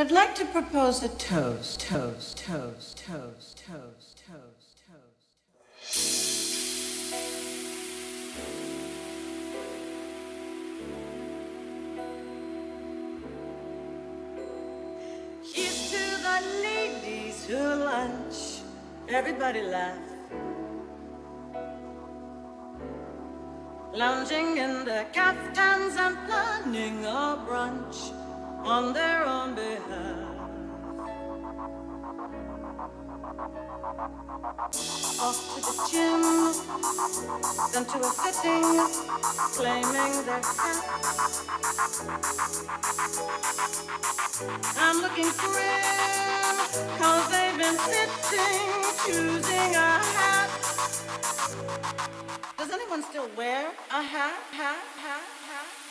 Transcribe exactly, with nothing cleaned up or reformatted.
I'd like to propose a toast, toast, toast, toast, toast, toast, toast. Here's to the ladies who lunch. Everybody laugh. Lounging in their caftans and planning a brunch on their own behalf. Off to the gym, then to a fitting, claiming their cap. I'm looking grim, cause they've been sitting, choosing a hat. Does anyone still wear a hat, hat, hat, hat?